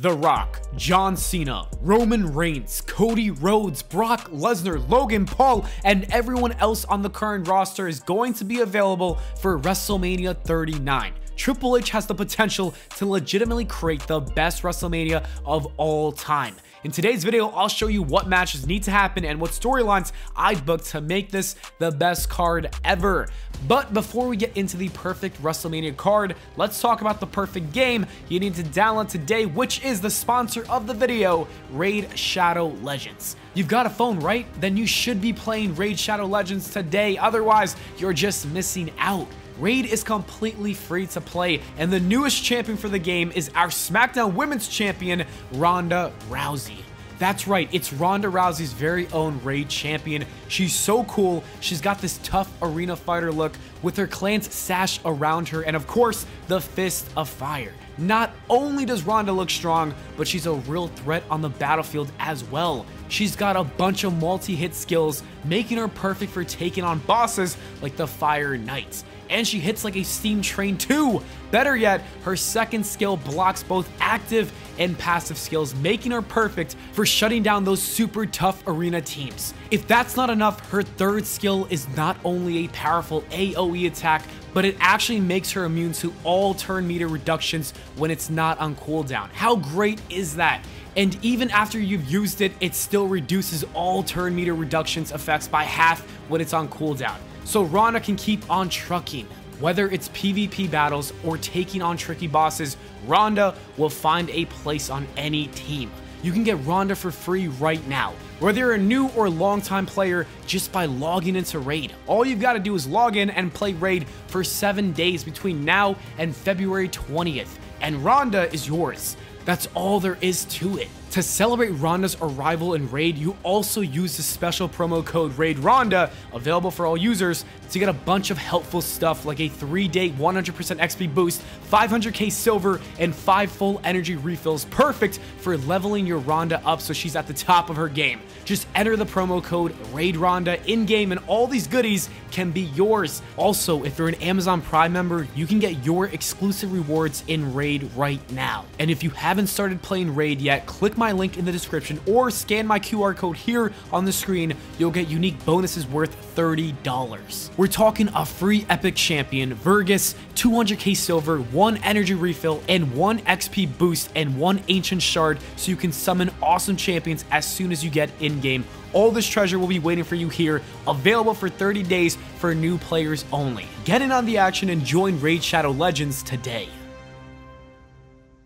The Rock, John Cena, Roman Reigns, Cody Rhodes, Brock Lesnar, Logan Paul, and everyone else on the current roster is going to be available for WrestleMania 39. Triple H has the potential to legitimately create the best WrestleMania of all time. In today's video, I'll show you what matches need to happen and what storylines I'd book to make this the best card ever. But before we get into the perfect WrestleMania card, let's talk about the perfect game you need to download today, which is the sponsor of the video, Raid Shadow Legends. You've got a phone, right? Then you should be playing Raid Shadow Legends today. Otherwise, you're just missing out. Raid is completely free to play, and the newest champion for the game is our SmackDown Women's Champion, Ronda Rousey. That's right, it's Ronda Rousey's very own Raid champion. She's so cool. She's got this tough arena fighter look with her clan's sash around her and, of course, the Fist of Fire. Not only does Ronda look strong, but she's a real threat on the battlefield as well. She's got a bunch of multi-hit skills, making her perfect for taking on bosses like the Fire Knights. And she hits like a steam train too. Better yet, her second skill blocks both active and passive skills, making her perfect for shutting down those super tough arena teams. If that's not enough, her third skill is not only a powerful AoE attack, but it actually makes her immune to all turn meter reductions when it's not on cooldown. How great is that? And even after you've used it, it still reduces all turn meter reductions effects by half when it's on cooldown. So Ronda can keep on trucking. Whether it's PvP battles or taking on tricky bosses, Ronda will find a place on any team. You can get Ronda for free right now, whether you're a new or longtime player, just by logging into Raid. All you've got to do is log in and play Raid for 7 days between now and February 20th, and Ronda is yours. That's all there is to it. To celebrate Ronda's arrival in Raid, you also use the special promo code RAIDRONDA, available for all users, to get a bunch of helpful stuff like a 3-day 100% XP boost, 500k silver, and 5 full energy refills, perfect for leveling your Ronda up so she's at the top of her game. Just enter the promo code RAIDRONDA in-game and all these goodies can be yours. Also, if you're an Amazon Prime member, you can get your exclusive rewards in Raid right now. And if you haven't started playing Raid yet, click my link in the description or scan my QR code here on the screen. You'll get unique bonuses worth $30. We're talking a free epic champion, Vergus, 200k silver, 1 energy refill, and 1 XP boost, and 1 ancient shard, so you can summon awesome champions as soon as you get in-game. All this treasure will be waiting for you here, available for 30 days for new players only. Get in on the action and join Raid Shadow Legends today.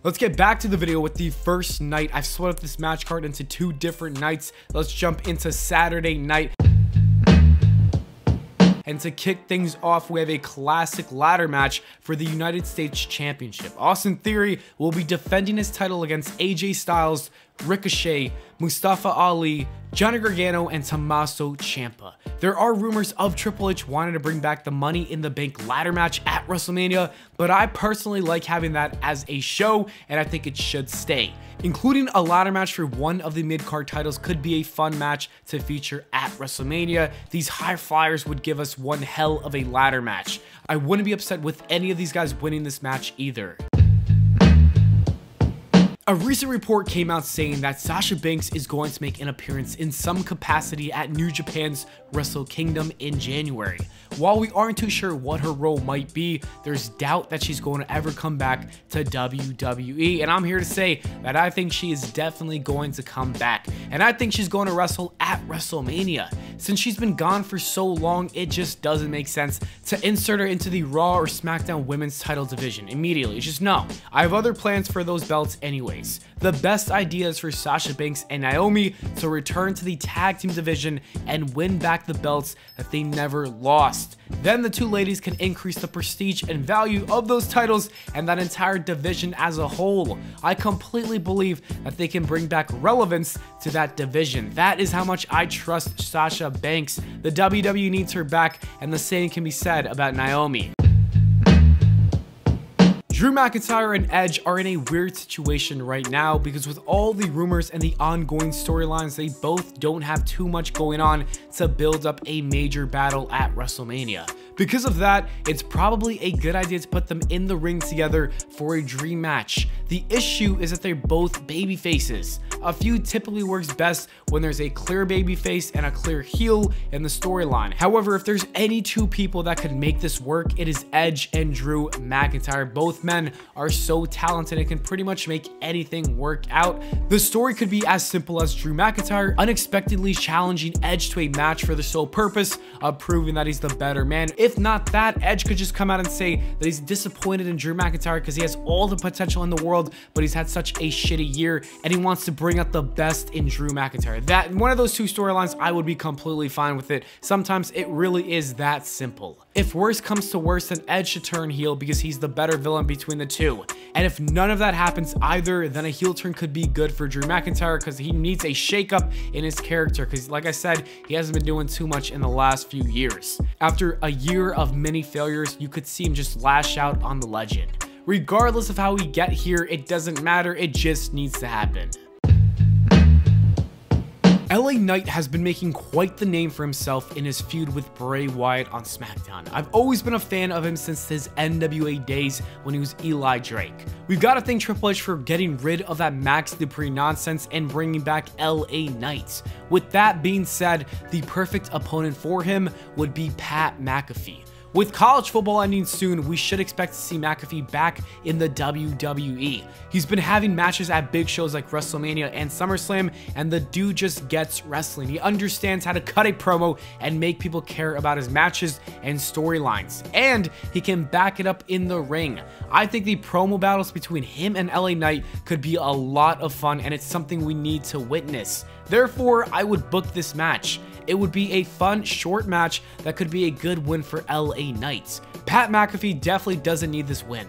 Let's get back to the video with the first night. I've split up this match card into 2 different nights. Let's jump into Saturday night. And to kick things off, we have a classic ladder match for the United States Championship. Austin Theory will be defending his title against AJ Styles, Ricochet, Mustafa Ali, Johnny Gargano, and Tommaso Ciampa. There are rumors of Triple H wanting to bring back the Money in the Bank ladder match at WrestleMania, but I personally like having that as a show, and I think it should stay. Including a ladder match for one of the mid-card titles could be a fun match to feature at WrestleMania. These high flyers would give us one hell of a ladder match. I wouldn't be upset with any of these guys winning this match either. A recent report came out saying that Sasha Banks is going to make an appearance in some capacity at New Japan's Wrestle Kingdom in January. While we aren't too sure what her role might be, there's doubt that she's going to ever come back to WWE, and I'm here to say that I think she is definitely going to come back, and I think she's going to wrestle at WrestleMania. Since she's been gone for so long, it just doesn't make sense to insert her into the Raw or SmackDown Women's Title division immediately. It's just no. I have other plans for those belts anyway. The best idea is for Sasha Banks and Naomi to return to the tag team division and win back the belts that they never lost. Then the two ladies can increase the prestige and value of those titles and that entire division as a whole. I completely believe that they can bring back relevance to that division. That is how much I trust Sasha Banks. The WWE needs her back, and the same can be said about Naomi. Drew McIntyre and Edge are in a weird situation right now because with all the rumors and the ongoing storylines, they both don't have too much going on to build up a major battle at WrestleMania. Because of that, it's probably a good idea to put them in the ring together for a dream match. The issue is that they're both baby faces. A feud typically works best when there's a clear baby face and a clear heel in the storyline. However, if there's any two people that could make this work, it is Edge and Drew McIntyre. Both men are so talented and can pretty much make anything work out. The story could be as simple as Drew McIntyre unexpectedly challenging Edge to a match for the sole purpose of proving that he's the better man. If not that, Edge could just come out and say that he's disappointed in Drew McIntyre because he has all the potential in the world, but he's had such a shitty year and he wants to bring out the best in Drew McIntyre. That one of those two storylines, I would be completely fine with it. Sometimes it really is that simple. If worse comes to worse, then Edge should turn heel because he's the better villain between the two. And if none of that happens either, then a heel turn could be good for Drew McIntyre because he needs a shakeup in his character, because like I said, he hasn't been doing too much in the last few years. After a year of many failures, you could see him just lash out on the legend. Regardless of how we get here, it doesn't matter, it just needs to happen. LA Knight has been making quite the name for himself in his feud with Bray Wyatt on SmackDown. I've always been a fan of him since his NWA days when he was Eli Drake. We've got to thank Triple H for getting rid of that Max Dupree nonsense and bringing back LA Knight. With that being said, the perfect opponent for him would be Pat McAfee. With college football ending soon, we should expect to see McAfee back in the WWE. He's been having matches at big shows like WrestleMania and SummerSlam, and the dude just gets wrestling. He understands how to cut a promo and make people care about his matches and storylines, and he can back it up in the ring. I think the promo battles between him and LA Knight could be a lot of fun, and it's something we need to witness. Therefore, I would book this match. It would be a fun, short match that could be a good win for LA Knight. Pat McAfee definitely doesn't need this win.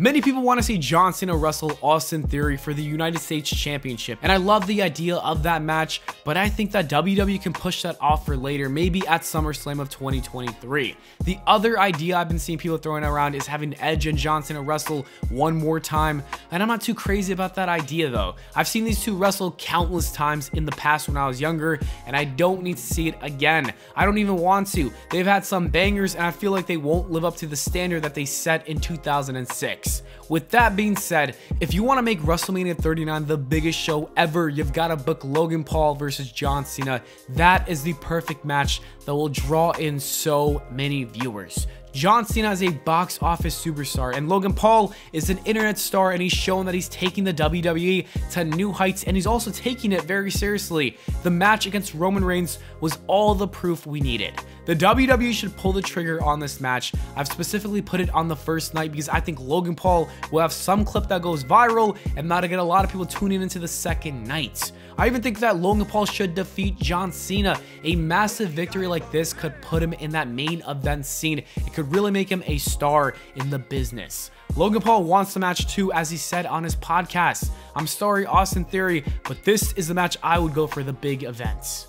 Many people want to see John Cena wrestle Austin Theory for the United States Championship, and I love the idea of that match, but I think that WWE can push that off for later, maybe at SummerSlam of 2023. The other idea I've been seeing people throwing around is having Edge and John Cena wrestle one more time, and I'm not too crazy about that idea though. I've seen these two wrestle countless times in the past when I was younger, and I don't need to see it again. I don't even want to. They've had some bangers, and I feel like they won't live up to the standard that they set in 2006. With that being said, if you want to make WrestleMania 39 the biggest show ever, you've got to book Logan Paul versus John Cena. That is the perfect match that will draw in so many viewers. John Cena is a box office superstar, and Logan Paul is an internet star, and he's shown that he's taking the WWE to new heights, and he's also taking it very seriously. The match against Roman Reigns was all the proof we needed. The WWE should pull the trigger on this match. I've specifically put it on the first night because I think Logan Paul will have some clip that goes viral, and that'll get a lot of people tuning into the second night. I even think that Logan Paul should defeat John Cena. A massive victory like this could put him in that main event scene. It could really make him a star in the business. Logan Paul wants the match too, as he said on his podcast. I'm sorry, Austin Theory, but this is the match I would go for the big events.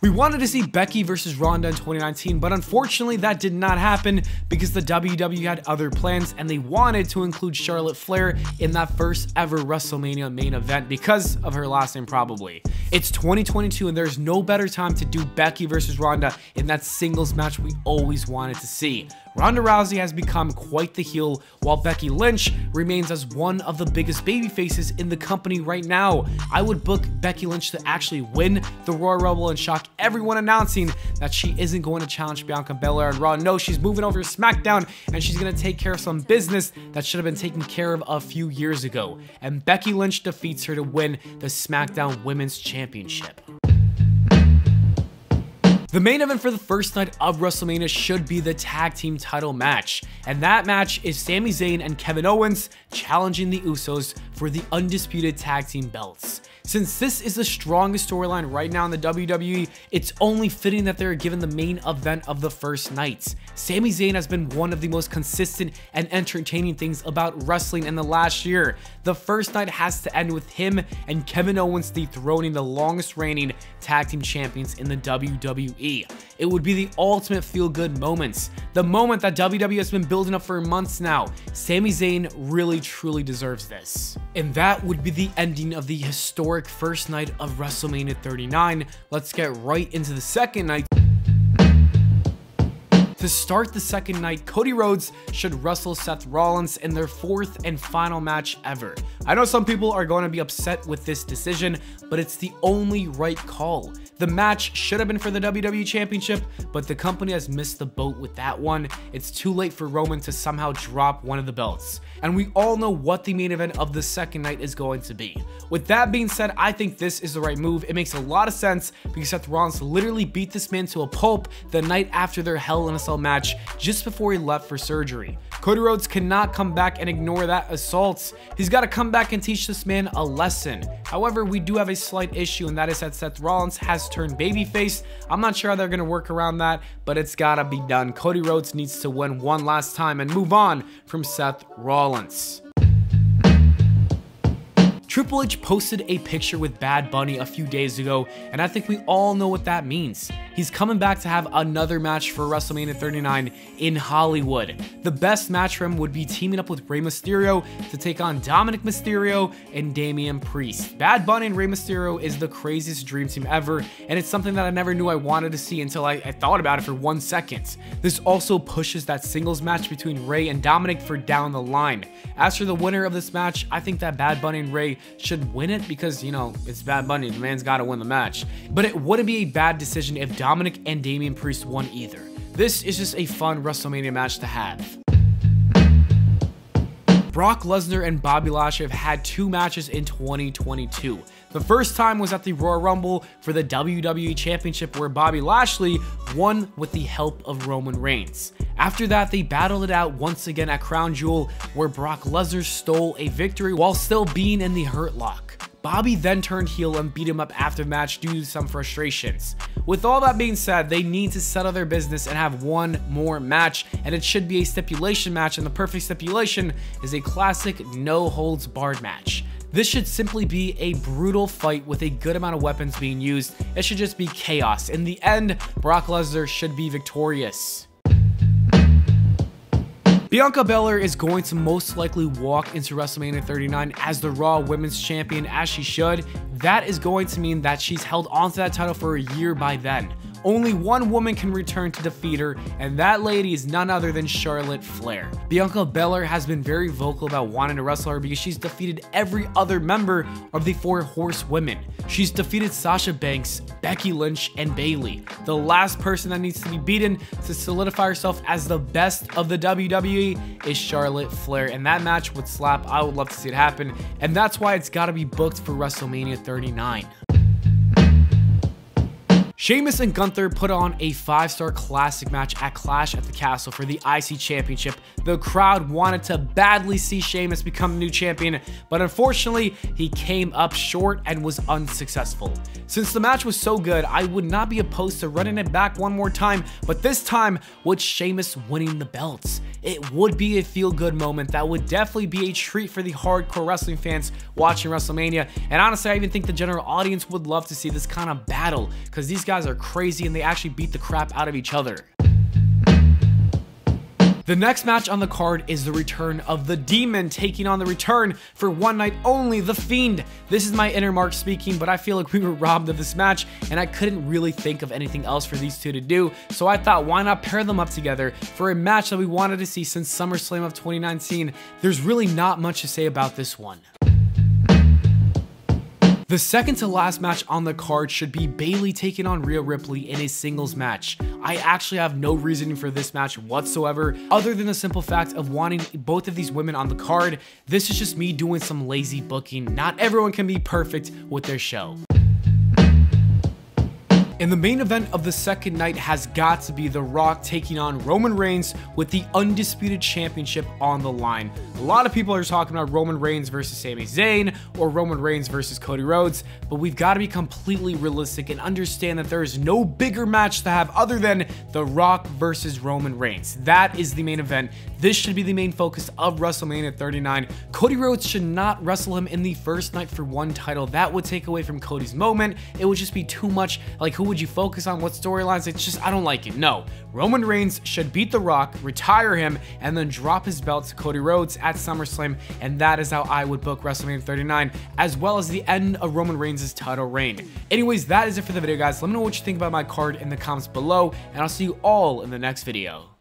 We wanted to see Becky versus Ronda in 2019, but unfortunately that did not happen because the WWE had other plans and they wanted to include Charlotte Flair in that first ever WrestleMania main event because of her last name probably. It's 2022 and there's no better time to do Becky versus Ronda in that singles match we always wanted to see. Ronda Rousey has become quite the heel, while Becky Lynch remains as one of the biggest babyfaces in the company right now. I would book Becky Lynch to actually win the Royal Rumble and shock everyone announcing that she isn't going to challenge Bianca Belair on Raw. No, she's moving over to SmackDown, and she's going to take care of some business that should have been taken care of a few years ago. And Becky Lynch defeats her to win the SmackDown Women's Championship. The main event for the first night of WrestleMania should be the tag team title match, and that match is Sami Zayn and Kevin Owens challenging the Usos for the undisputed tag team belts. Since this is the strongest storyline right now in the WWE, it's only fitting that they're given the main event of the first night. Sami Zayn has been one of the most consistent and entertaining things about wrestling in the last year. The first night has to end with him and Kevin Owens dethroning the longest reigning tag team champions in the WWE. It would be the ultimate feel-good moments. The moment that WWE has been building up for months now. Sami Zayn really truly deserves this. And that would be the ending of the historic historic first night of WrestleMania 39. Let's get right into the second night. To start the second night, Cody Rhodes should wrestle Seth Rollins in their fourth and final match ever. I know some people are going to be upset with this decision, but it's the only right call. The match should have been for the WWE Championship, but the company has missed the boat with that one. It's too late for Roman to somehow drop one of the belts. And we all know what the main event of the second night is going to be. With that being said, I think this is the right move. It makes a lot of sense because Seth Rollins literally beat this man to a pulp the night after their Hell in a match just before he left for surgery. Cody Rhodes cannot come back and ignore that assault. He's got to come back and teach this man a lesson. However, we do have a slight issue, and that is that Seth Rollins has turned babyface. I'm not sure how they're going to work around that, but it's got to be done. Cody Rhodes needs to win one last time and move on from Seth Rollins. Triple H posted a picture with Bad Bunny a few days ago, and I think we all know what that means. He's coming back to have another match for WrestleMania 39 in Hollywood. The best match for him would be teaming up with Rey Mysterio to take on Dominic Mysterio and Damian Priest. Bad Bunny and Rey Mysterio is the craziest dream team ever, and it's something that I never knew I wanted to see until I thought about it for 1 second. This also pushes that singles match between Rey and Dominic for down the line. As for the winner of this match, I think that Bad Bunny and Rey should win it because, you know, it's Bad Bunny. The man's got to win the match. But it wouldn't be a bad decision if Dominic and Damian Priest won either. This is just a fun WrestleMania match to have. Brock Lesnar and Bobby Lashley have had 2 matches in 2022. The first time was at the Royal Rumble for the WWE Championship, where Bobby Lashley won with the help of Roman Reigns. After that, they battled it out once again at Crown Jewel, where Brock Lesnar stole a victory while still being in the Hurt Lock. Bobby then turned heel and beat him up after the match due to some frustrations. With all that being said, they need to settle their business and have one more match, and it should be a stipulation match, and the perfect stipulation is a classic no-holds-barred match. This should simply be a brutal fight with a good amount of weapons being used. It should just be chaos. In the end, Brock Lesnar should be victorious. Bianca Belair is going to most likely walk into WrestleMania 39 as the Raw Women's Champion, as she should. That is going to mean that she's held onto that title for a year by then. Only one woman can return to defeat her, and that lady is none other than Charlotte Flair. Bianca Belair has been very vocal about wanting to wrestle her because she's defeated every other member of the Four Horsewomen. She's defeated Sasha Banks, Becky Lynch, and Bayley. The last person that needs to be beaten to solidify herself as the best of the WWE is Charlotte Flair, and that match would slap. I would love to see it happen, and that's why it's got to be booked for WrestleMania 39. Sheamus and Gunther put on a 5-star classic match at Clash at the Castle for the IC Championship. The crowd wanted to badly see Sheamus become new champion, but unfortunately, he came up short and was unsuccessful. Since the match was so good, I would not be opposed to running it back one more time, but this time with Sheamus winning the belts. It would be a feel-good moment that would definitely be a treat for the hardcore wrestling fans watching WrestleMania, and honestly, I even think the general audience would love to see this kind of battle, because these guys are crazy and they actually beat the crap out of each other. The next match on the card is the return of the Demon taking on the return for one night only, The Fiend. This is my inner Mark speaking, but I feel like we were robbed of this match, and I couldn't really think of anything else for these two to do, so I thought, why not pair them up together for a match that we wanted to see since SummerSlam of 2019. There's really not much to say about this one. The second to last match on the card should be Bayley taking on Rhea Ripley in a singles match. I actually have no reasoning for this match whatsoever, other than the simple fact of wanting both of these women on the card. This is just me doing some lazy booking. Not everyone can be perfect with their show. And the main event of the second night has got to be The Rock taking on Roman Reigns with the Undisputed Championship on the line. A lot of people are talking about Roman Reigns versus Sami Zayn or Roman Reigns versus Cody Rhodes, but we've got to be completely realistic and understand that there is no bigger match to have other than The Rock versus Roman Reigns. That is the main event. This should be the main focus of WrestleMania 39. Cody Rhodes should not wrestle him in the first night for one title. That would take away from Cody's moment. It would just be too much. Like, who would you focus on, what storylines? It's just, I don't like it. No, Roman Reigns should beat The Rock, retire him, and then drop his belt to Cody Rhodes at SummerSlam, and that is how I would book WrestleMania 39, as well as the end of Roman Reigns' title reign. Anyways, that is it for the video, guys. Let me know what you think about my card in the comments below, and I'll see you all in the next video.